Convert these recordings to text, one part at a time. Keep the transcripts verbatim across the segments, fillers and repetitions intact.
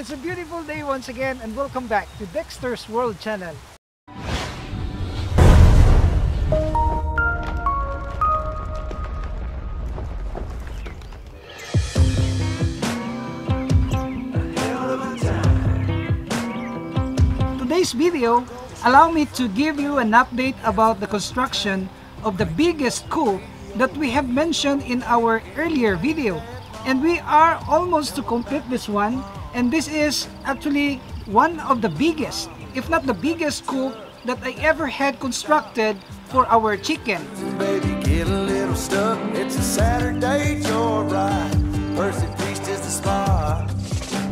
It's a beautiful day once again, and welcome back to Dexter's World Channel. Today's video, allow me to give you an update about the construction of the biggest coup that we have mentioned in our earlier video, and we are almost to complete this one. And this is actually one of the biggest, if not the biggest coup that I ever had constructed for our chicken. Baby, get a little stuck. It's a Saturday, you're right. First and Feast is the spot.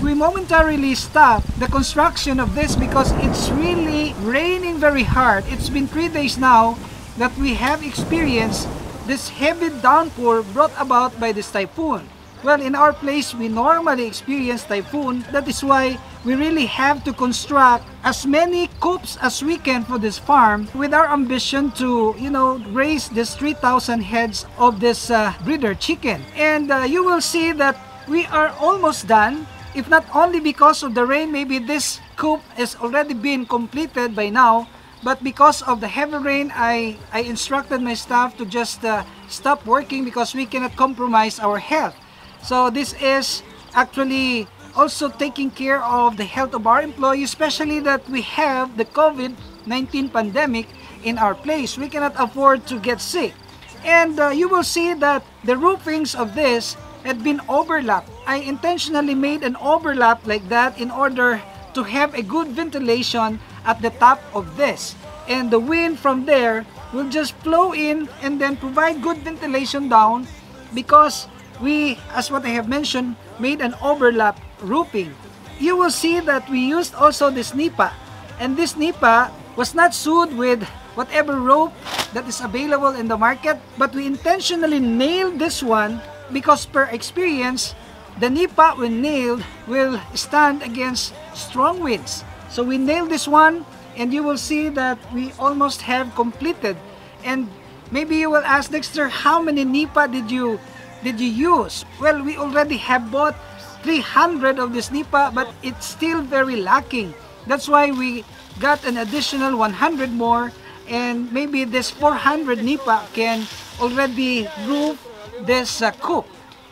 We momentarily stopped the construction of this because it's really raining very hard. It's been three days now that we have experienced this heavy downpour brought about by this typhoon. Well, in our place, we normally experience typhoon. That is why we really have to construct as many coops as we can for this farm, with our ambition to, you know, raise this three thousand heads of this uh, breeder chicken. And uh, you will see that we are almost done. If not only because of the rain, maybe this coop has already been completed by now. But because of the heavy rain, I, I instructed my staff to just uh, stop working because we cannot compromise our health. So this is actually also taking care of the health of our employees, especially that we have the COVID nineteen pandemic in our place. We cannot afford to get sick. And uh, you will see that the roofings of this had been overlapped. I intentionally made an overlap like that in order to have a good ventilation at the top of this. And the wind from there will just flow in and then provide good ventilation down, because we, as what I have mentioned, made an overlap roofing. You will see that we used also this nipa, and this nipa was not sewed with whatever rope that is available in the market, but we intentionally nailed this one because per experience, the nipa when nailed will stand against strong winds. So we nailed this one, and you will see that we almost have completed. And maybe you will ask, Dexter, how many nipa did you did you use? Well, we already have bought three hundred of this nipa, but it's still very lacking. That's why we got an additional one hundred more, and maybe this four hundred nipa can already roof this uh, coop.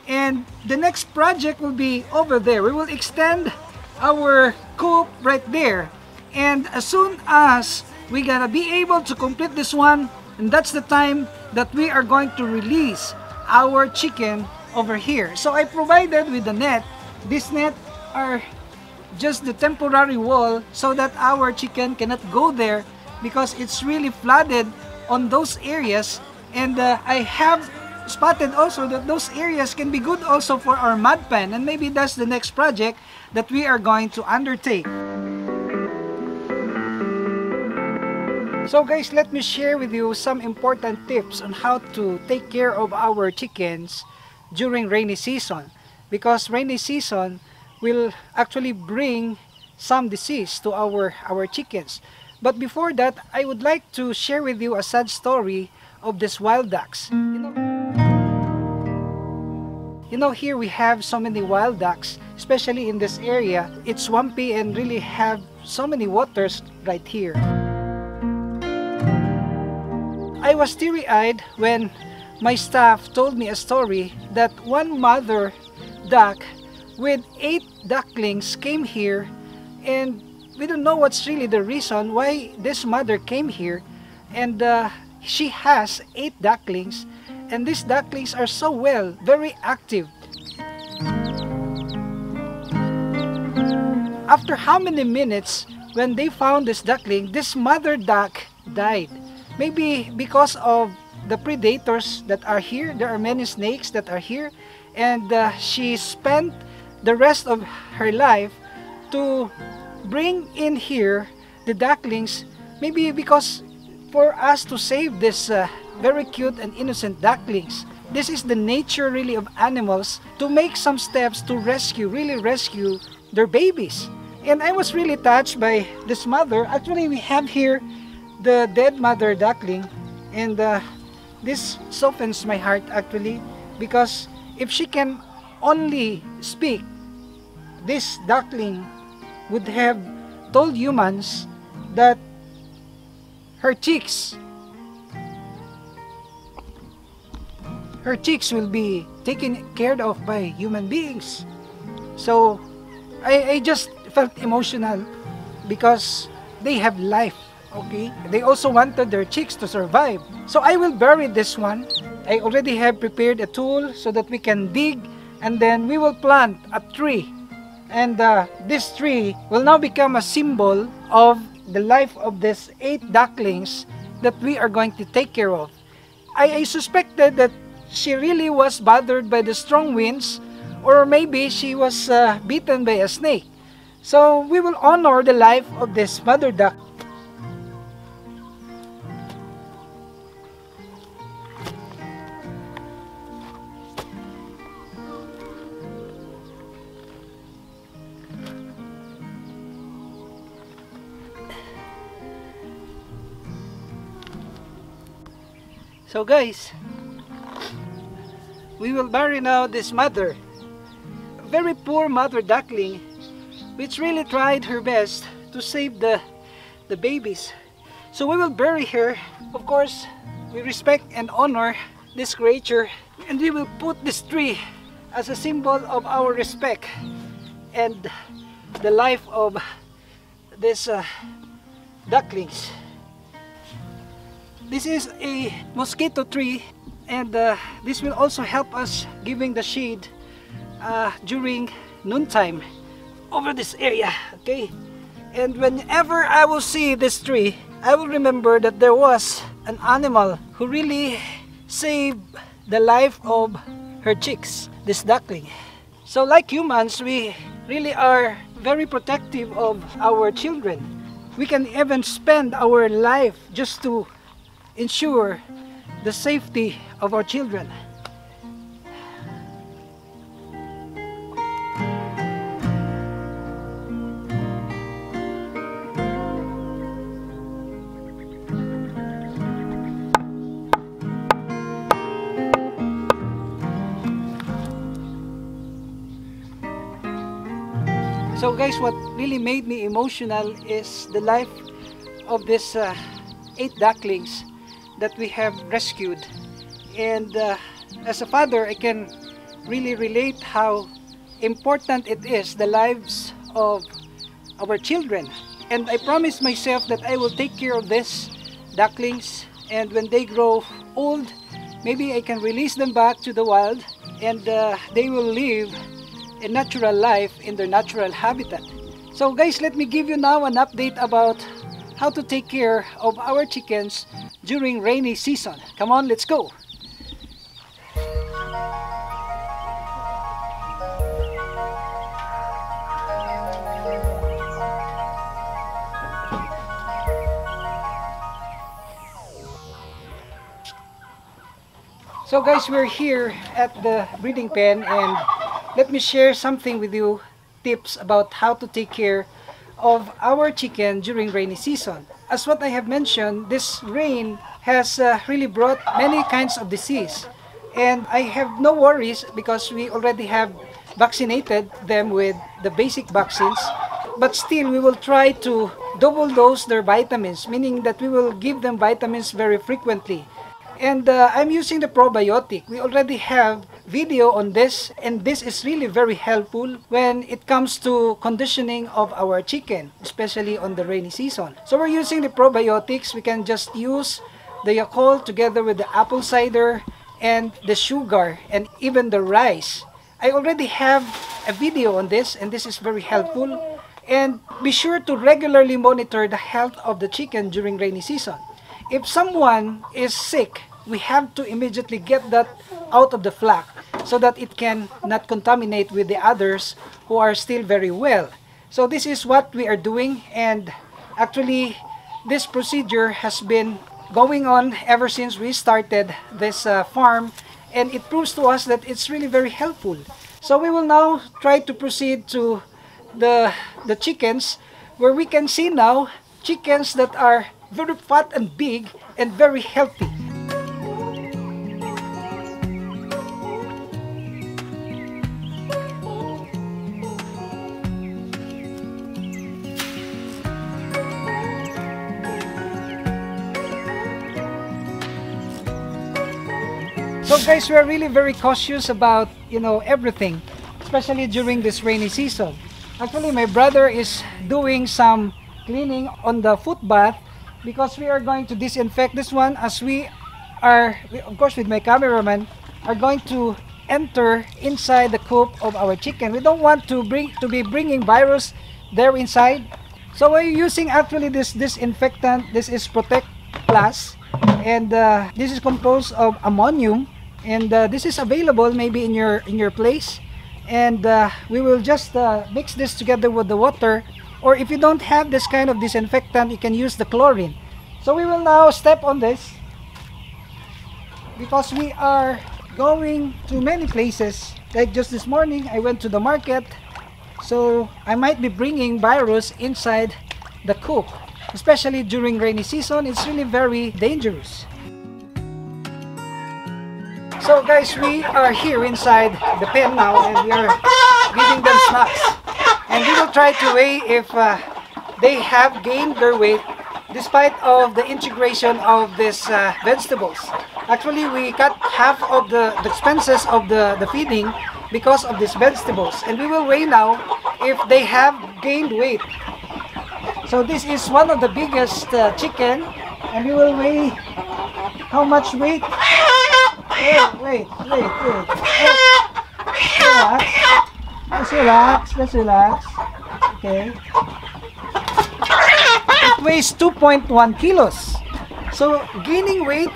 And the next project will be over there. We will extend our coop right there, and as soon as we gotta be able to complete this one, and that's the time that we are going to release our chicken over here. So I provided with the net. This net are just the temporary wall so that our chicken cannot go there because it's really flooded on those areas. And uh, I have spotted also that those areas can be good also for our mud pan, and maybe that's the next project that we are going to undertake. So guys, let me share with you some important tips on how to take care of our chickens during rainy season, because rainy season will actually bring some disease to our, our chickens. But before that, I would like to share with you a sad story of these wild ducks. You know, you know here we have so many wild ducks, especially in this area. It's swampy and really have so many waters right here. I was teary-eyed when my staff told me a story that one mother duck with eight ducklings came here, and we don't know what's really the reason why this mother came here, and uh, she has eight ducklings, and these ducklings are so well, very active. After how many minutes, when they found this duckling, this mother duck died. Maybe because of the predators that are here. There are many snakes that are here, and uh, she spent the rest of her life to bring in here the ducklings, maybe because for us to save this uh, very cute and innocent ducklings. This is the nature really of animals, to make some steps to rescue, really rescue their babies. And I was really touched by this mother. Actually, we have here the dead mother duckling, and uh, this softens my heart actually, because if she can only speak, this duckling would have told humans that her chicks her chicks will be taken care of by human beings. So I, I just felt emotional because they have life, okay? They also wanted their chicks to survive. So I will bury this one. I already have prepared a tool so that we can dig, and then we will plant a tree. And uh, this tree will now become a symbol of the life of these eight ducklings that we are going to take care of. I, I suspected that she really was bothered by the strong winds, or maybe she was uh, bitten by a snake. So we will honor the life of this mother duck. So guys, we will bury now this mother, very poor mother duckling, which really tried her best to save the, the babies. So we will bury her. Of course, we respect and honor this creature, and we will put this tree as a symbol of our respect and the life of these uh, ducklings. This is a mosquito tree, and uh, this will also help us giving the shade uh, during noontime over this area, okay? And whenever I will see this tree, I will remember that there was an animal who really saved the life of her chicks, this duckling. So like humans, we really are very protective of our children. We can even spend our life just to ensure the safety of our children. So guys, what really made me emotional is the life of these uh, eight ducklings that we have rescued. And uh, as a father, I can really relate how important it is, the lives of our children. And I promised myself that I will take care of these ducklings, and when they grow old, maybe I can release them back to the wild, and uh, they will live a natural life in their natural habitat. So guys, let me give you now an update about how to take care of our chickens during rainy season. Come on, let's go. So guys, we're here at the breeding pen, and let me share something with you, tips about how to take care of our chicken during rainy season. As what I have mentioned, this rain has uh, really brought many kinds of disease, and I have no worries because we already have vaccinated them with the basic vaccines. But still, we will try to double dose their vitamins, meaning that we will give them vitamins very frequently. And uh, I'm using the probiotic. We already have video on this, and this is really very helpful when it comes to conditioning of our chicken, especially on the rainy season. So we're using the probiotics. We can just use the Yakult together with the apple cider and the sugar and even the rice. I already have a video on this, and this is very helpful. And be sure to regularly monitor the health of the chicken during rainy season. If someone is sick, we have to immediately get that out of the flock so that it can not contaminate with the others who are still very well. So this is what we are doing, and actually this procedure has been going on ever since we started this uh, farm, and it proves to us that it's really very helpful. So we will now try to proceed to the, the chickens, where we can see now chickens that are very fat and big and very healthy. So guys, we are really very cautious about, you know, everything, especially during this rainy season. Actually, my brother is doing some cleaning on the footpath because we are going to disinfect this one, as we are, of course, with my cameraman, are going to enter inside the coop of our chicken. We don't want to bring to be bringing virus there inside. So we're using actually this disinfectant. This is Protect Plus, and uh, this is composed of ammonium, and uh, this is available maybe in your in your place. And uh, we will just uh, mix this together with the water, or if you don't have this kind of disinfectant, you can use the chlorine. So we will now step on this because we are going to many places. Like just this morning, I went to the market, so I might be bringing virus inside the coop, especially during rainy season. It's really very dangerous. So guys, we are here inside the pen now, and we are giving them snacks, and we will try to weigh if uh, they have gained their weight despite of the integration of these uh, vegetables. Actually, we cut half of the, the expenses of the, the feeding because of these vegetables, and we will weigh now if they have gained weight. So this is one of the biggest uh, chicken, and we will weigh how much weight. Wait, wait, wait, wait. Relax. Let's relax. Let's relax. Okay. It weighs two point one kilos. So gaining weight,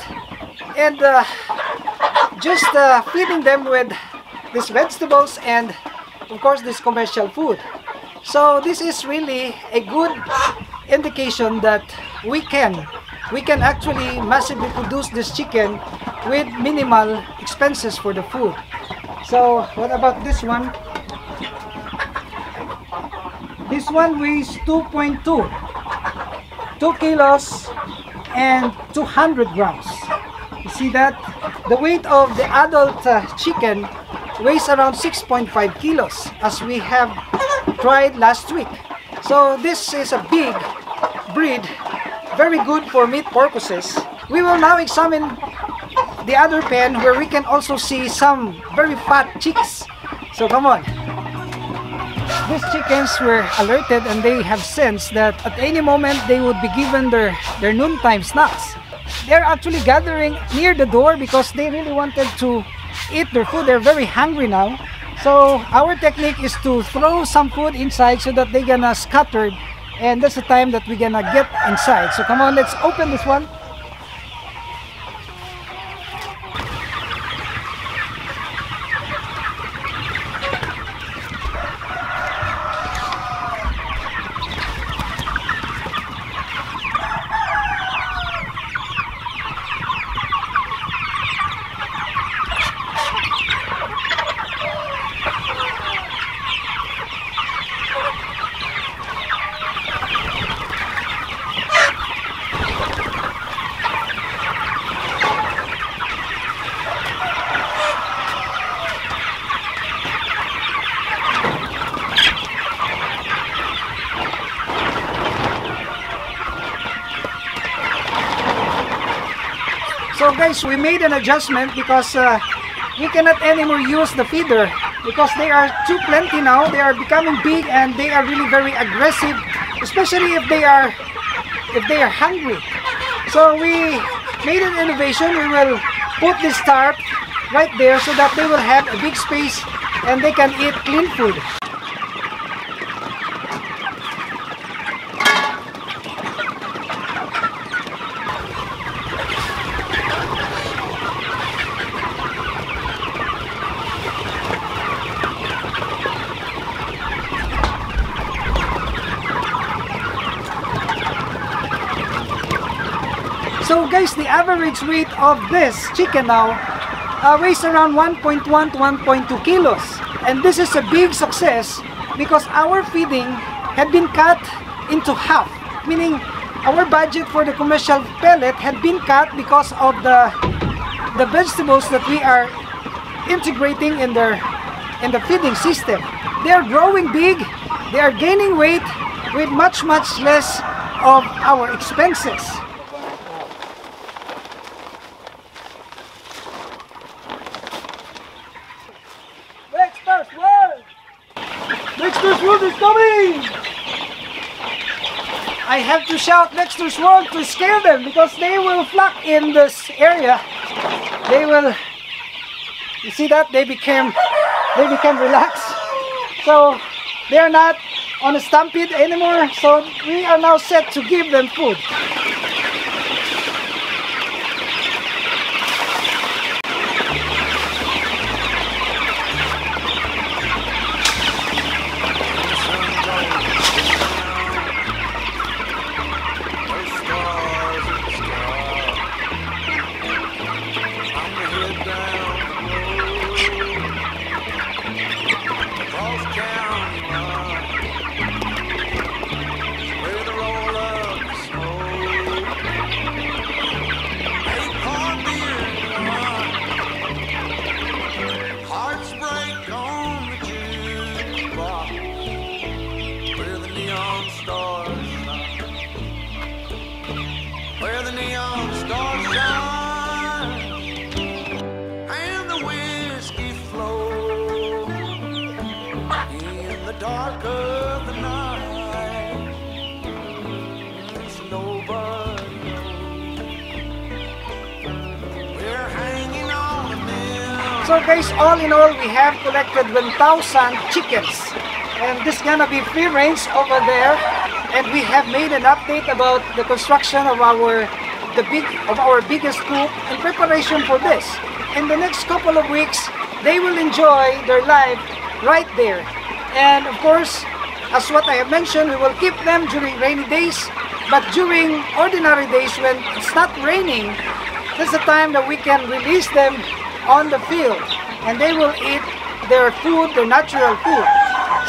and uh, just uh, feeding them with these vegetables and of course this commercial food. So this is really a good indication that we can we can actually massively produce this chicken with minimal expenses for the food. So what about this one? This one weighs two point two, two kilos and two hundred grams. You see that? The weight of the adult uh, chicken weighs around six point five kilos, as we have tried last week. So this is a big breed, very good for meat purposes. We will now examine the other pen where we can also see some very fat chicks. So come on. These chickens were alerted, and they have sensed that at any moment they would be given their, their noontime snacks. They're actually gathering near the door because they really wanted to eat their food. They're very hungry now. So our technique is to throw some food inside so that they're gonna scatter, and that's the time that we're gonna get inside. So come on, let's open this one. So guys, we made an adjustment because uh, we cannot anymore use the feeder because they are too plenty now. They are becoming big, and they are really very aggressive, especially if they are if they are hungry. So we made an innovation. We will put this tarp right there so that they will have a big space and they can eat clean food. So guys, the average weight of this chicken now uh, weighs around one point one to one point two kilos, and this is a big success because our feeding had been cut into half, meaning our budget for the commercial pellet had been cut because of the the vegetables that we are integrating in their in the feeding system. They are growing big, they are gaining weight with much much less of our expenses. I have to shout Dexter's World to scare them, because they will flock in this area. They will, you see that, they became, they became relaxed. So they are not on a stampede anymore, so we are now set to give them food. So guys, all in all, we have collected one thousand chickens, and this is gonna be free range over there. And we have made an update about the construction of our the big of our biggest coop in preparation for this. In the next couple of weeks, they will enjoy their life right there. And of course, as what I have mentioned, we will keep them during rainy days, but during ordinary days when it's not raining, this is the time that we can release them on the field, and they will eat their food, their natural food.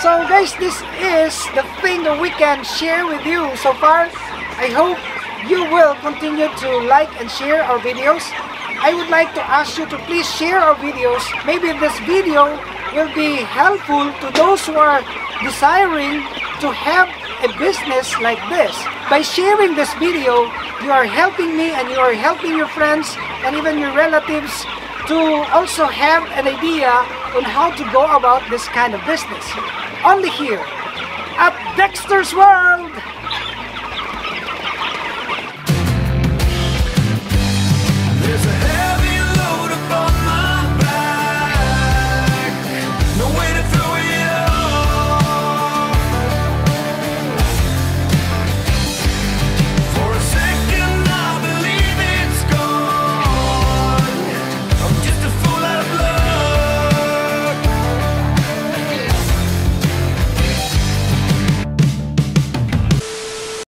So guys, this is the thing that we can share with you so far. I hope you will continue to like and share our videos. I would like to ask you to please share our videos. Maybe this video will be helpful to those who are desiring to have a business like this. By sharing this video, you are helping me, and you are helping your friends and even your relatives to also have an idea on how to go about this kind of business. Only here at Dexter's World!